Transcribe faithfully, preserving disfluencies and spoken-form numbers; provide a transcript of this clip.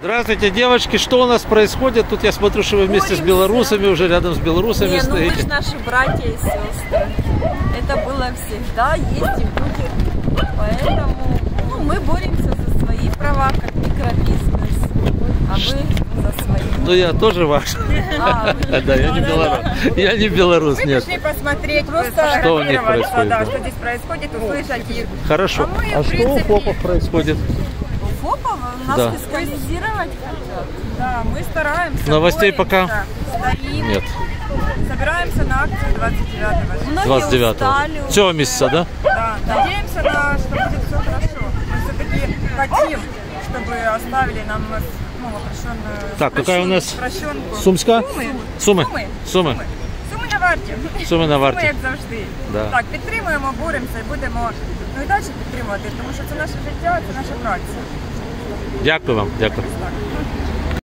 Здравствуйте, девочки, что у нас происходит? Тут я смотрю, что вы вместе Боремся. С белорусами, уже рядом с белорусами Не, стоите. Ну мы же наши братья и сестры. Это было всегда, есть и будет. Поэтому ну, мы боремся за свои права, как микробизнес. А вы за свои. Ну я тоже ваш. А, да, я не белорус. Я не белорус, нет. Мы пришли посмотреть, просто что у них происходит. Да, что здесь происходит, услышать их. Хорошо. А, мы, а что принципе... у ФОПов происходит? ФОПов нас да. фискализировать хотят. Да, мы стараемся. Новостей боремся, пока стоим. Нет. Собираемся на акцию двадцать девятого. двадцать девятого. Всего месяца, да? Да. Надеемся, на, что будет все хорошо. Мы все-таки хотим, чтобы оставили нам ну, прощенную... Так, прощен... какая у нас? Прощенку. Сумска? Сумы. Сумы. Сумы. Сумы. Сумы. Сумы на варте. Сумы на варте. Сумы, як завжди. Да. Так, підтримуємо, боремося і будемо ну, і далі підтримувати, тому що це наше життя, це наша праця. Дякую вам. Дякую.